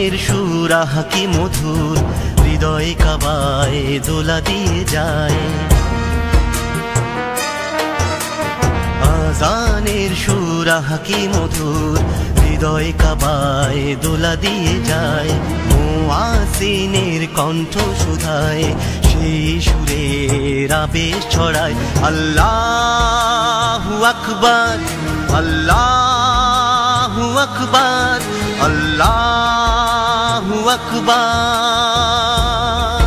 গানের সুর আহা কি মধুর, হৃদয়ে কাবায় দোলা দিয়ে যায়। আজানের সুর আহা কি মধুর, হৃদয়ে কাবায় দোলা দিয়ে যায়। মুয়াজ্জিনের কণ্ঠ সুধায়, সেই সুরের আবেশ ছড়ায়। আল্লাহু আকবার, আল্লাহু আকবার, আল্লাহু আকবার।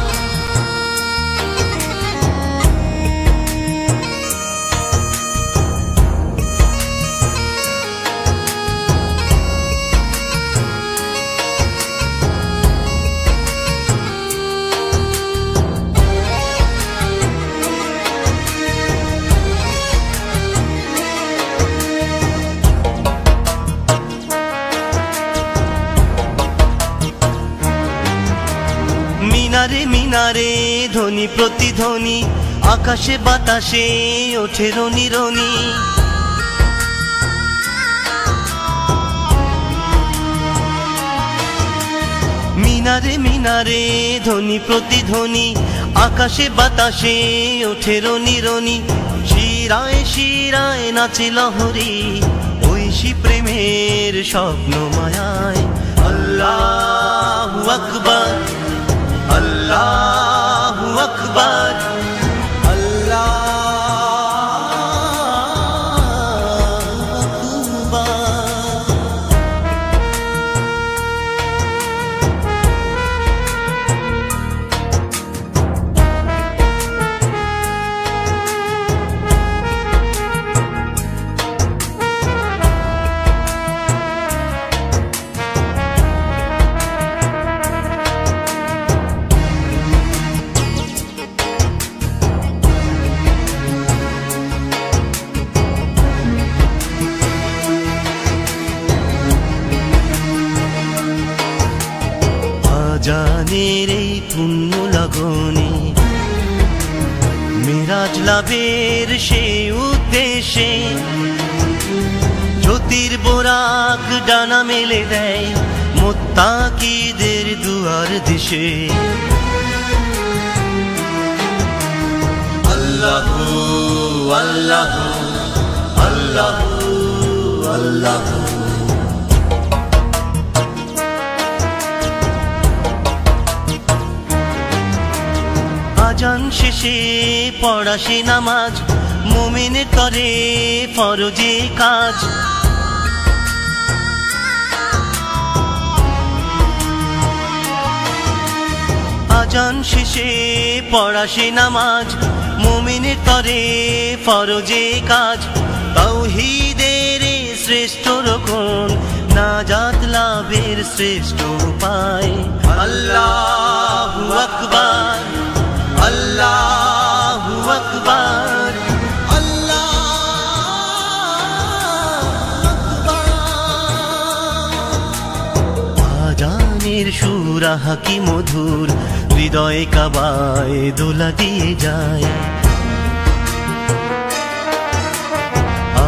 মিনারে মিনারে ধ্বনি প্রতিধ্বনি, আকাশে বাতাসে ওঠে রনি রনি। মিনারে মিনারে ধ্বনি প্রতিধ্বনি, আকাশে বাতাসে ওঠে রনি রনি। শিরায় শিরায় নাচে লহরী, ঐশী প্রেমের স্বপ্ন মায়ায়। আল্লাহু আকবার, আল্লাহু আকবার, আল্লাহু আকবার। আজানের এই পূর্ণ লগনে মিরাজ লাভের সেই উদ্দেশ্যে জ্যোতির বোরাক ডানা মেলে দেয় মোত্তাকিদের দুয়ার দিশে। আল্লাহু আল্লাহু আল্লাহু আল্লাহু। আজান শেষে পড়া সে নামাজ, মুমিনের করে ফরজে কাজ। আজান শেষে পড়া সে নামাজ, মুমিনের করে ফরজে কাজ। তাওহীদের শ্রেষ্ঠ রোকন, নাজাত লাভের শ্রেষ্ঠ উপায়। আল্লাহু আকবার, আল্লাহু আকবার, আল্লাহু আকবার। আজানের সুর আহা কি মধুর, হৃদয়ে কাবায় দোলা দিয়ে যায়।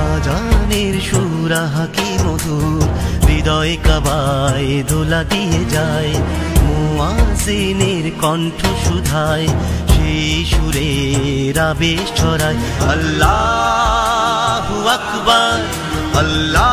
আজানের সুর আহা কি মধুর, হৃদয়ে কাবায় দোলা দিয়ে যায়। মুয়াজ্জিনের কণ্ঠ সুধায়, সেই সুরের আবেশ ছড়ায়। আল্লাহু আকবার, আল্লাহ।